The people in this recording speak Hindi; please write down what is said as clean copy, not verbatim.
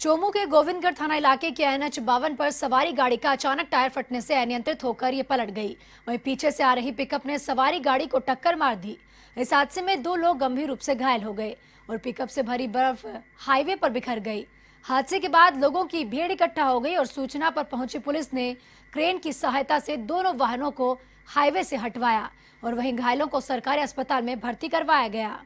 चौमूं के गोविंदगढ़ थाना इलाके के NH-52 पर सवारी गाड़ी का अचानक टायर फटने से अनियंत्रित होकर ये पलट गई। वहीं पीछे से आ रही पिकअप ने सवारी गाड़ी को टक्कर मार दी। इस हादसे में 2 लोग गंभीर रूप से घायल हो गए और पिकअप से भरी बर्फ हाईवे पर बिखर गई। हादसे के बाद लोगों की भीड़ इकट्ठा हो गई और सूचना पर पहुंची पुलिस ने क्रेन की सहायता से दोनों वाहनों को हाईवे से हटवाया और वहीं घायलों को सरकारी अस्पताल में भर्ती करवाया गया।